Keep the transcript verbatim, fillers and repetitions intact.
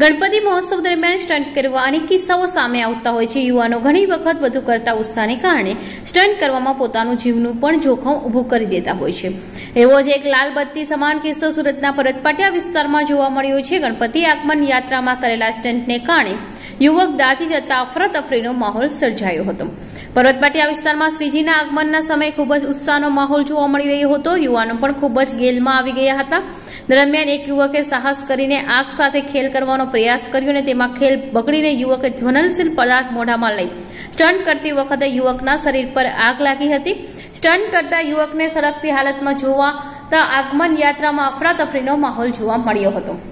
गणपति महोत्सव दरमियान स्टंट करवा अनेक किस्साओं सामे आवता होय छे। युवानो घणी वखत વધુ કરતા ઉત્સાહને કારણે સ્ટંટ કરવામાં પોતાનું જીવનું પણ જોખમ ઊભું કરી દેતા હોય છે। એવો જ એક લાલ બત્તી સમાન કિસ્સો સુરતના પર્વત પાટિયા વિસ્તારમાં જોવા મળ્યો છે। ગણપતિ આગમન યાત્રામાં કરેલા સ્ટંટને કારણે યુવક દાઝી જતા અફરાતફરીનો માહોલ સર્જાયો હતો। પર્વત પાટિયા વિસ્તારમાં શ્રીજીના આગમનના સમયે ખૂબ જ ઉત્સાહનો માહોલ જોવા મળી રહ્યો હતો। યુવાનો પણ ખૂબ જ ગેલમાં આવી ગયા હતા। दरमियान एक युवके साहस करीने आग साथे खेल करवानो प्रयास कर्यो अने तेमां खेल बगड़ीने युवके ज्वलनशील पदार्थ मोढामां लई स्टंट करती वखते युवकना शरीर पर आग लागी हती। स्टंट करता युवकने सड़गती हालतमां जोवाता आगमन यात्रामां अफरातफरीनो माहोल जोवा मळ्यो हतो।